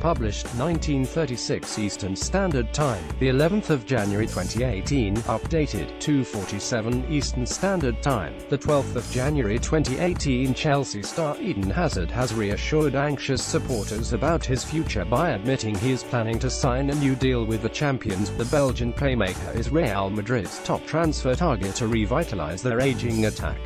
published 1936 Eastern Standard Time, the 11th of January 2018, updated 2:47 Eastern Standard Time, the 12th of January 2018. Chelsea star Eden Hazard has reassured anxious supporters about his future by admitting he is planning to sign a new deal with the champions. The Belgian playmaker is Real Madrid's top transfer target to revitalize their aging attack.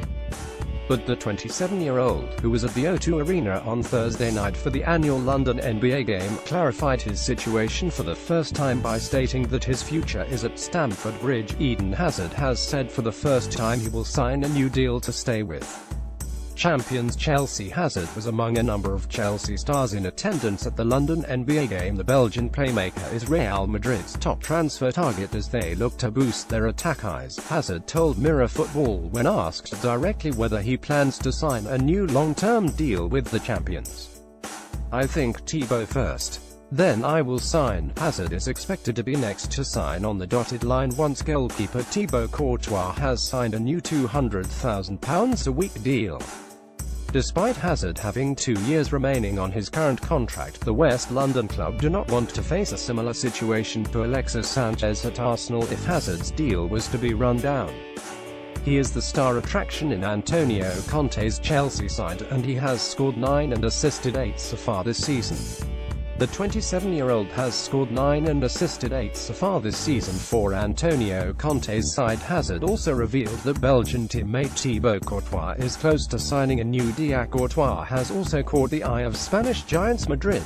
But the 27-year-old, who was at the O2 Arena on Thursday night for the annual London NBA game, clarified his situation for the first time by stating that his future is at Stamford Bridge. Eden Hazard has said for the first time he will sign a new deal to stay with champions Chelsea. Hazard was among a number of Chelsea stars in attendance at the London NBA game. The Belgian playmaker is Real Madrid's top transfer target as they look to boost their attack eyes. Hazard told Mirror Football when asked directly whether he plans to sign a new long-term deal with the champions. "I think Thibaut first. Then I will sign." Hazard is expected to be next to sign on the dotted line once goalkeeper Thibaut Courtois has signed a new £200,000 a week deal. Despite Hazard having 2 years remaining on his current contract, the West London club do not want to face a similar situation to Alexis Sanchez at Arsenal if Hazard's deal was to be run down. He is the star attraction in Antonio Conte's Chelsea side, and he has scored 9 and assisted 8 so far this season. The 27-year-old has scored 9 and assisted 8 so far this season for Antonio Conte's side. Hazard also revealed that Belgian teammate Thibaut Courtois is close to signing a new deal. Courtois has also caught the eye of Spanish giants Madrid,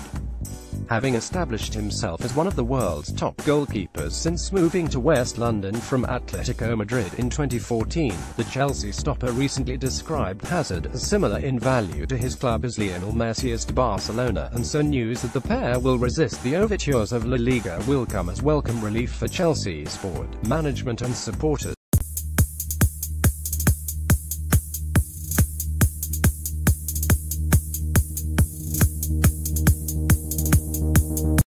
having established himself as one of the world's top goalkeepers since moving to West London from Atletico Madrid in 2014. The Chelsea stopper recently described Hazard as similar in value to his club as Lionel Messi is to Barcelona, and so news that the pair will resist the overtures of La Liga will come as welcome relief for Chelsea's board, management and supporters.